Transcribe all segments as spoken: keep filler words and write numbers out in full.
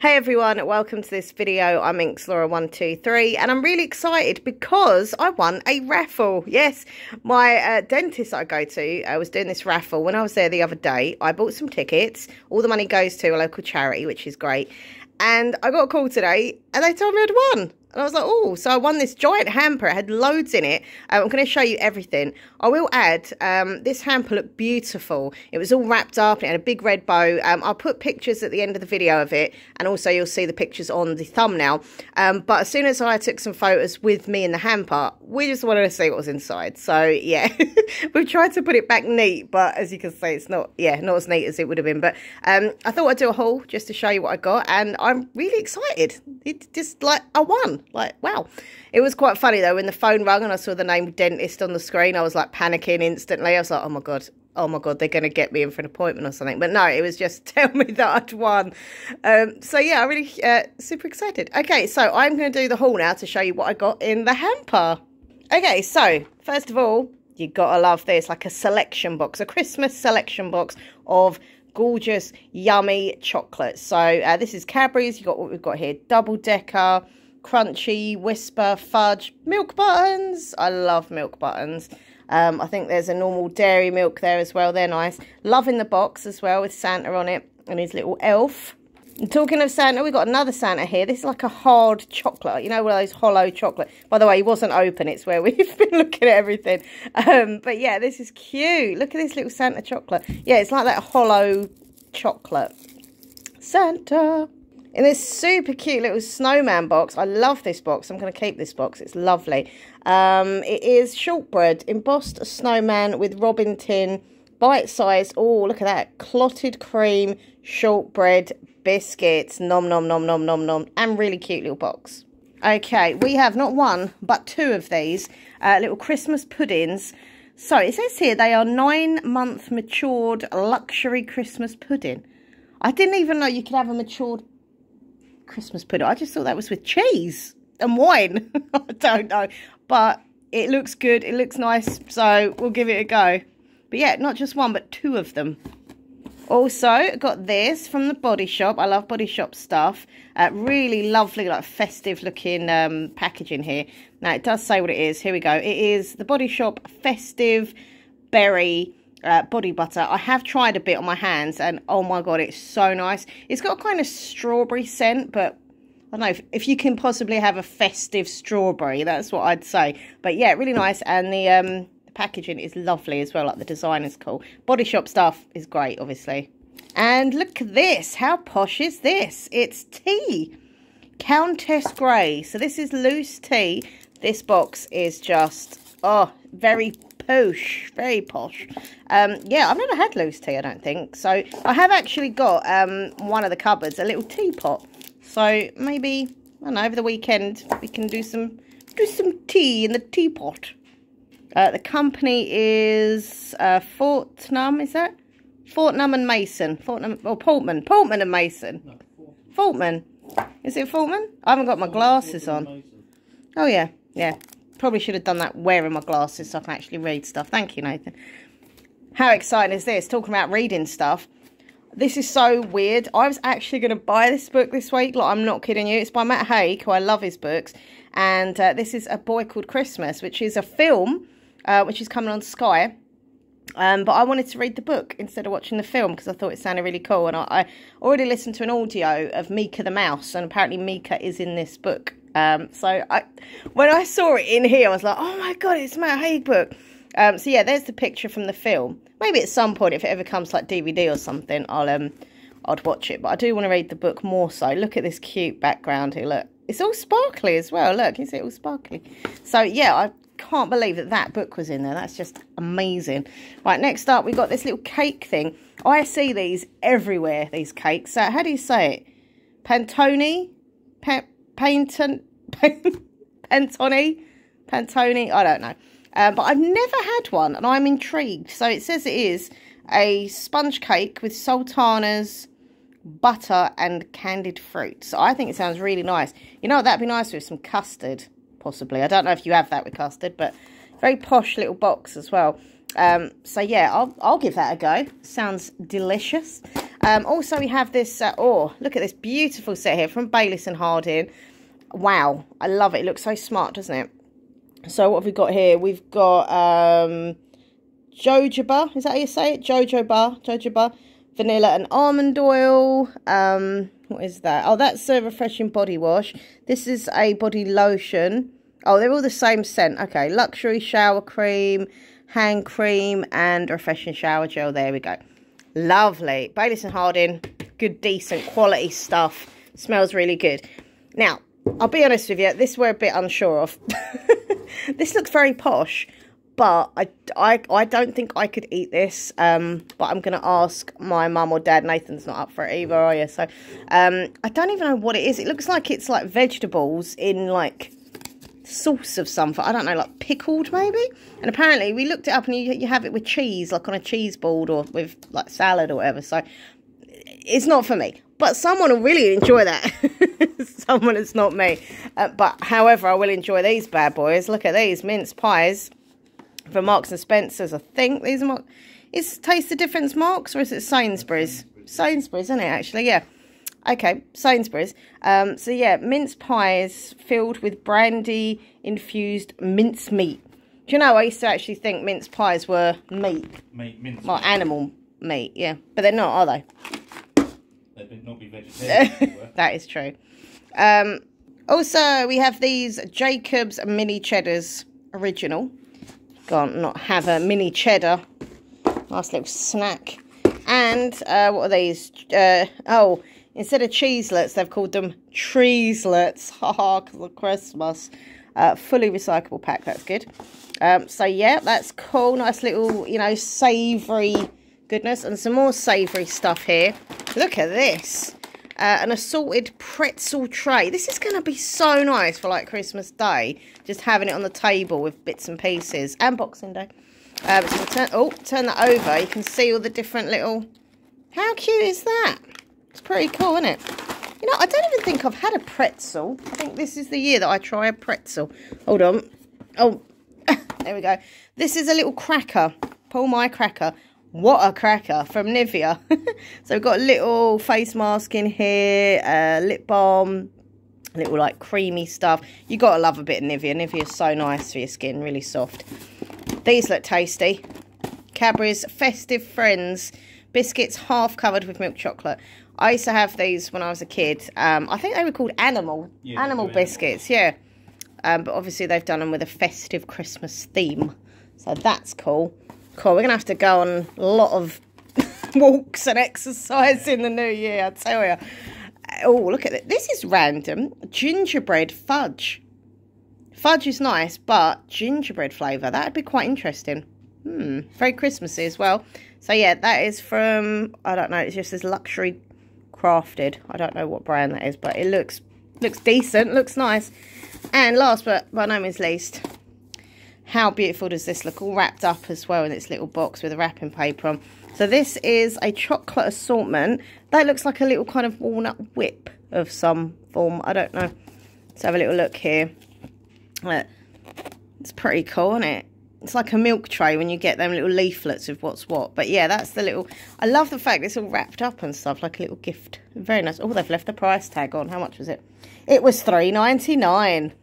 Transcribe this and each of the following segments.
Hey everyone, welcome to this video. I'm Minx Laura one two three and I'm really excited because I won a raffle. Yes, my uh, dentist I go to uh, was doing this raffle. When I was there the other day, I bought some tickets. All the money goes to a local charity, which is great. And I got a call today and they told me I'd won. And I was like, oh, so I won this giant hamper. It had loads in it. Um, I'm going to show you everything. I will add, um, this hamper looked beautiful. It was all wrapped up. And it had a big red bow. Um, I'll put pictures at the end of the video of it. And also you'll see the pictures on the thumbnail. Um, but as soon as I took some photos with me in the hamper, we just wanted to see what was inside. So, yeah, we've tried to put it back neat. But as you can see, it's not, yeah, not as neat as it would have been. But um, I thought I'd do a haul just to show you what I got. And I'm really excited. It just, like, I won. Like, wow. It was quite funny though, when the phone rang and I saw the name dentist on the screen, I was like panicking instantly. I was like, oh my god, oh my god, they're going to get me in for an appointment or something. But no, it was just tell me that I'd won. Um, so yeah, I'm really uh, super excited. Okay, so I'm going to do the haul now to show you what I got in the hamper. Okay, so first of all, you gotta love this, like a selection box, a Christmas selection box of gorgeous, yummy chocolate. So uh, this is Cadbury's. You got what we've got here, double decker, crunchy, whisper, fudge, milk buttons. I love milk buttons. Um, I think there's a normal dairy milk there as well. They're nice. Loving the box as well with Santa on it and his little elf. And talking of Santa, we've got another Santa here. This is like a hard chocolate. You know, one of those hollow chocolate. By the way, it wasn't open. It's where we've been looking at everything. Um, but yeah, this is cute. Look at this little Santa chocolate. Yeah, it's like that hollow chocolate. Santa. In this super cute little snowman box. I love this box. I'm going to keep this box. It's lovely. Um, it is shortbread, embossed snowman with robin tin, bite-sized. Oh, look at that. Clotted cream, shortbread, biscuits. Nom, nom, nom, nom, nom, nom. And really cute little box. Okay, we have not one, but two of these uh, little Christmas puddings. So it says here they are nine-month matured luxury Christmas pudding. I didn't even know you could have a matured Christmas pudding. I just thought that was with cheese and wine. I don't know, but it looks good, it looks nice, so we'll give it a go. But yeah, not just one but two of them. Also got this from the Body Shop. I love Body Shop stuff. Uh, really lovely, like festive looking um packaging here. Now it does say what it is. Here we go. It is the Body Shop festive berry Uh, body butter. I have tried a bit on my hands and oh my god, it's so nice. It's got a kind of strawberry scent, but I don't know if, if you can possibly have a festive strawberry, that's what I'd say. But yeah, really nice, and the um the packaging is lovely as well, like the design is cool. Body Shop stuff is great, obviously. And look at this, how posh is this? It's tea, Countess Grey. So this is loose tea. This box is just, oh, very posh, very posh. Um, yeah, I've never had loose tea, I don't think. So I have actually got um, one of the cupboards, a little teapot. So maybe, I don't know, over the weekend we can do some do some tea in the teapot. Uh, the company is uh, Fortnum, is that? Fortnum and Mason. Fortnum, or Portman. Portman and Mason. No, Fortman. Fortman. Is it Fortman? I haven't got my glasses Fortman on. Oh, yeah, yeah. Probably should have done that wearing my glasses so I can actually read stuff. Thank you, Nathan. How exciting is this? Talking about reading stuff. This is so weird. I was actually going to buy this book this week. Like, I'm not kidding you. It's by Matt Haig, who I love his books. And uh, this is A Boy Called Christmas, which is a film, uh, which is coming on Sky. Um, but I wanted to read the book instead of watching the film because I thought it sounded really cool. And I, I already listened to an audio of Mika the Mouse. And apparently Mika is in this book. Um, so I, when I saw it in here, I was like, oh my god, it's Matt Haig book. Um, so yeah, there's the picture from the film. Maybe at some point, if it ever comes like D V D or something, I'll um, I'd watch it. But I do want to read the book more so. Look at this cute background here. Look, it's all sparkly as well. Look, is it all sparkly? So yeah, I can't believe that that book was in there. That's just amazing. Right, next up, we got this little cake thing. I see these everywhere. These cakes. So how do you say it? Pantone. Pan Painton, Pantone, Pantone, I don't know. Um, but I've never had one, and I'm intrigued. So it says it is a sponge cake with sultanas, butter, and candied fruit. So I think it sounds really nice. You know what, that'd be nice with some custard, possibly. I don't know if you have that with custard, but very posh little box as well. Um, so yeah, I'll, I'll give that a go. Sounds delicious. Um, also, we have this, uh, oh, look at this beautiful set here from Baylis and Harding. Wow, I love it. It looks so smart, doesn't it? So what have we got here? We've got um, Jojoba, is that how you say it? Jojoba, Jojoba, vanilla and almond oil. Um, what is that? Oh, that's a refreshing body wash. This is a body lotion. Oh, they're all the same scent. Okay, luxury shower cream, hand cream, and refreshing shower gel. There we go. Lovely. Baylis and Harding, good, decent, quality stuff. Smells really good. Now, I'll be honest with you, this we're a bit unsure of. This looks very posh, but I, I, I don't think I could eat this. Um, but I'm going to ask my mum or dad. Nathan's not up for it either, are you? So um, I don't even know what it is. It looks like it's like vegetables in like sauce of something. I don't know, like pickled maybe? And apparently we looked it up and you, you have it with cheese, like on a cheese board or with like salad or whatever. So it's not for me. But someone will really enjoy that. Someone that's not me. Uh, but however, I will enjoy these bad boys. Look at these mince pies from Marks and Spencers. I think these are Marks. Is Taste the Difference Marks or is it Sainsbury's? Sainsbury's, isn't it, actually? Yeah. Okay, Sainsbury's. Um, so, yeah, mince pies filled with brandy-infused mince meat. Do you know, I used to actually think mince pies were meat. Meat, mince Well, meat. animal meat, yeah. But they're not, are they? They'd not be vegetarian. That is true. Um, also, we have these Jacob's Mini Cheddars original. Can't not have a mini cheddar. Nice little snack. And uh, what are these? Uh, oh, instead of Treeslets, they've called them Treeslets. Haha, because of Christmas. Uh, fully recyclable pack. That's good. Um, so yeah, that's cool. Nice little, you know, savoury goodness, and some more savoury stuff here. Look at this, uh, an assorted pretzel tray. This is going to be so nice for like Christmas Day, just having it on the table with bits and pieces, and Boxing Day. Uh, so we'll turn, oh, turn that over, you can see all the different little, how cute is that? It's pretty cool, isn't it? You know, I don't even think I've had a pretzel. I think this is the year that I try a pretzel. Hold on, oh, there we go. This is a little cracker, pull my cracker. What a cracker from Nivea. So we've got a little face mask in here, uh, lip balm, little like creamy stuff. You got to love a bit of Nivea. Nivea's so nice for your skin, really soft. These look tasty. Cadbury's Festive Friends. Biscuits half covered with milk chocolate. I used to have these when I was a kid. Um, I think they were called animal, yeah, animal biscuits, animal. yeah. Um, but obviously they've done them with a festive Christmas theme. So that's cool. Cool, we're going to have to go on a lot of walks and exercise in the new year, I tell you. Oh, look at this. This is random. Gingerbread fudge. Fudge is nice, but gingerbread flavour, that would be quite interesting. Hmm, very Christmassy as well. So, yeah, that is from, I don't know, it's just this luxury crafted. I don't know what brand that is, but it looks looks decent, looks nice. And last but by no means least... how beautiful does this look? All wrapped up as well in its little box with a wrapping paper on. So this is a chocolate assortment. That looks like a little kind of walnut whip of some form. I don't know. Let's have a little look here. Look. It's pretty cool, isn't it? It's like a milk tray when you get them little leaflets of what's what. But yeah, that's the little... I love the fact it's all wrapped up and stuff, like a little gift. Very nice. Oh, they've left the price tag on. How much was it? It was three ninety-nine.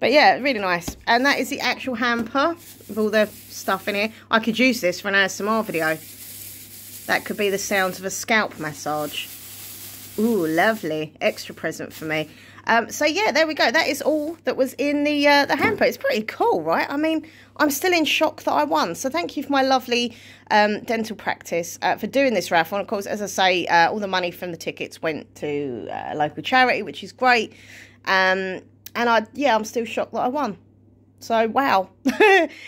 But yeah, really nice. And that is the actual hamper with all the stuff in here. I could use this for an A S M R video. That could be the sounds of a scalp massage. Ooh, lovely. Extra present for me. Um, so yeah, there we go. That is all that was in the uh, the hamper. It's pretty cool, right? I mean, I'm still in shock that I won. So thank you for my lovely um, dental practice uh, for doing this raffle. And of course, as I say, uh, all the money from the tickets went to uh, a local charity, which is great. Um, and I, yeah, I'm still shocked that I won. So, wow.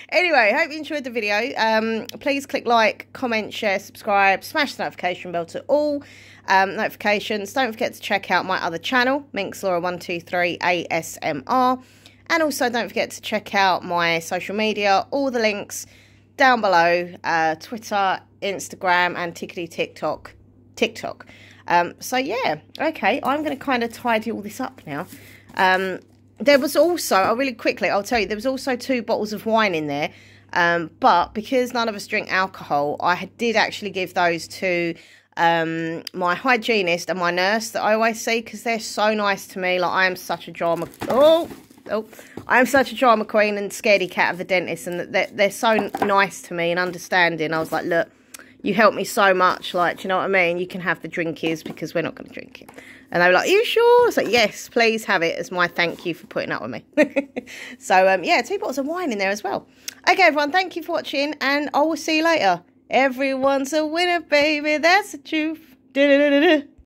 Anyway, hope you enjoyed the video. Um, please click like, comment, share, subscribe, smash the notification bell to all um, notifications. Don't forget to check out my other channel, Minx Laura one two three A S M R. And also, don't forget to check out my social media, all the links down below, uh, Twitter, Instagram, and tickety TikTok. TikTok. Um, so, yeah, okay, I'm going to kind of tidy all this up now. Um There was also, oh, really quickly, I'll tell you, there was also two bottles of wine in there. Um, but because none of us drink alcohol, I did actually give those to um, my hygienist and my nurse that I always see, because they're so nice to me. Like, I am such a drama, oh, oh, I am such a drama queen and scaredy cat of the dentist, and they're, they're so nice to me and understanding. I was like, look, you helped me so much, like, do you know what I mean? You can have the drinkies, because we're not going to drink it. And they were like, are you sure? I was like, yes, please have it as my thank you for putting up with me. So, um, yeah, two bottles of wine in there as well. Okay, everyone, thank you for watching, and I will see you later. Everyone's a winner, baby, that's the truth. Da-da-da-da-da.